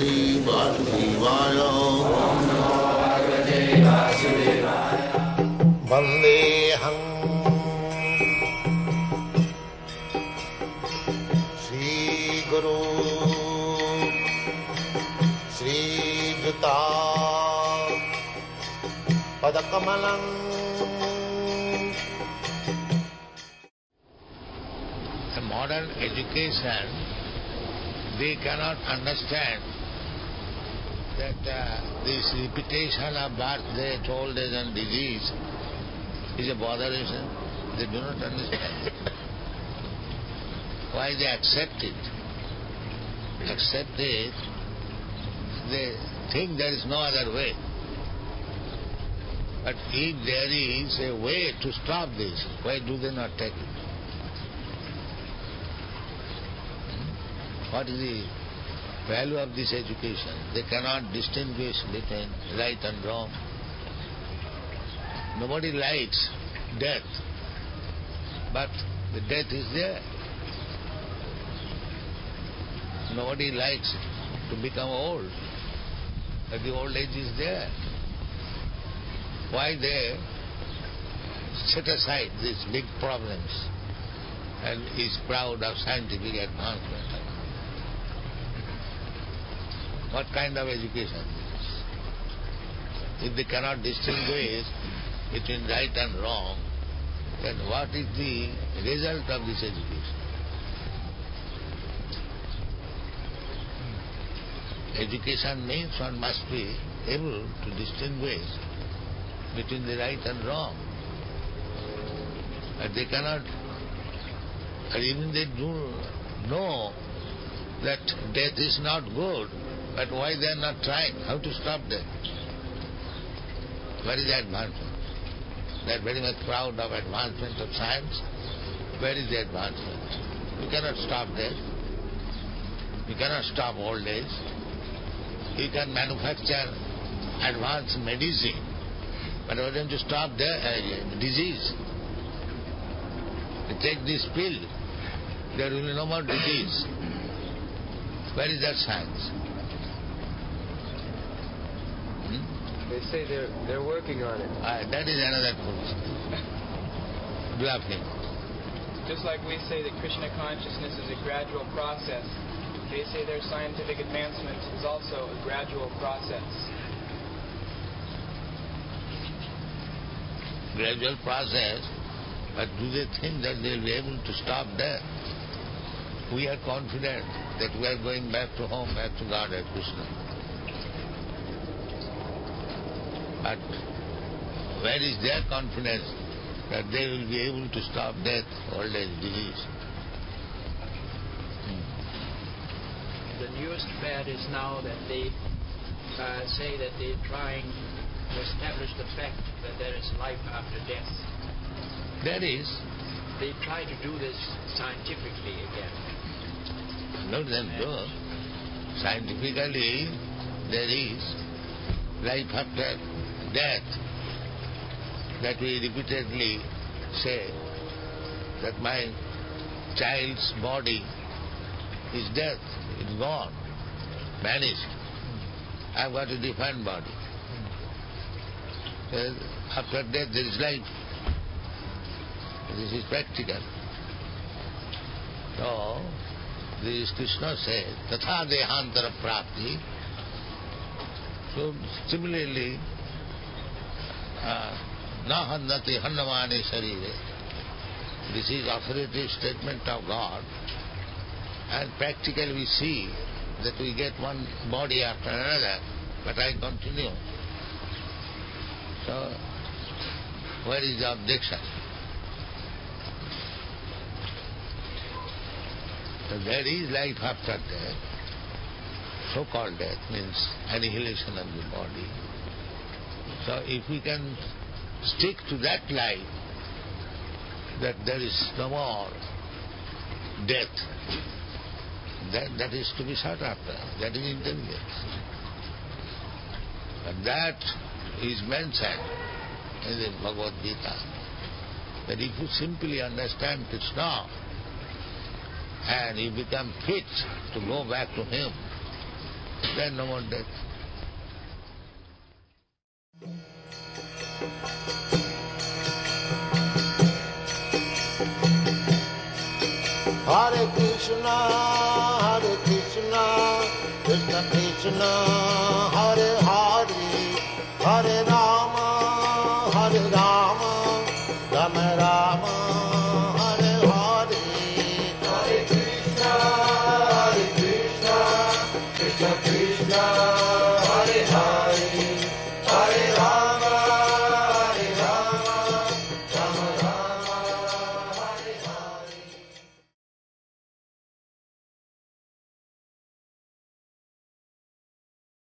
Bhagavate Vasudevaya. Om Namo Bhagavate Vasudevaya. Vandeham Sri Guru Sri Bhutta Padakamalang. Modern education, they cannot understand that this repetition of birth, death, old age and disease is a botheration. They do not understand why they accept it. Accept it, they think there is no other way. But if there is a way to stop this, why do they not take it? What is the value of this education? They cannot distinguish between right and wrong. Nobody likes death, but the death is there. Nobody likes to become old, but the old age is there. Why they set aside these big problems and is proud of scientific advancement? What kind of education is this? If they cannot distinguish between right and wrong, then what is the result of this education? Education means one must be able to distinguish between the right and wrong. But they cannot, or even they do know that death is not good. But why they are not trying? How to stop them? Where is the advancement? They are very much proud of advancement of science. Where is the advancement? You cannot stop death. You cannot stop old age. You can manufacture advanced medicine, but why don't you stop the disease? You take this pill, there will be no more disease. Where is that science? They say they're working on it. That is another question. Bluffing. Just like we say that Krishna consciousness is a gradual process, they say their scientific advancement is also a gradual process. Gradual process, but do they think that they'll be able to stop death? We are confident that we are going back to home, back to God, back to Krishna. But where is their confidence that they will be able to stop death, old age, disease? The newest fad is now that they say that they're trying to establish the fact that there is life after death. There is. They try to do this scientifically again. Not them do. Scientifically, there is life after death, that we repeatedly say that my child's body is death, it's gone, vanished. I've got a defined body. After death there is life. This is practical. So, this Krishna says, tathā dehāntara prāpti. So, similarly, na hannati hannamani sarire. This is authoritative statement of God, and practically we see that we get one body after another, but I continue. So, where is the objection? So there is life after death. So-called death means annihilation of the body. So if we can stick to that life, that there is no more death, that is to be sought after, that is intelligence. And that is mentioned in the Bhagavad-gītā, that if you simply understand Krishna and you become fit to go back to Him, Then no more death. Hare Krishna, Hare Krishna, Krishna Krishna, Hare Hare, Hare Rama, Rama Rama.